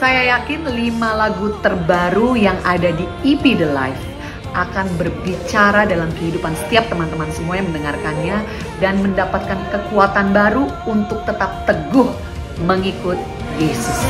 Saya yakin 5 lagu terbaru yang ada di EP The Life akan berbicara dalam kehidupan setiap teman-teman semua yang mendengarkannya dan mendapatkan kekuatan baru untuk tetap teguh mengikut Yesus.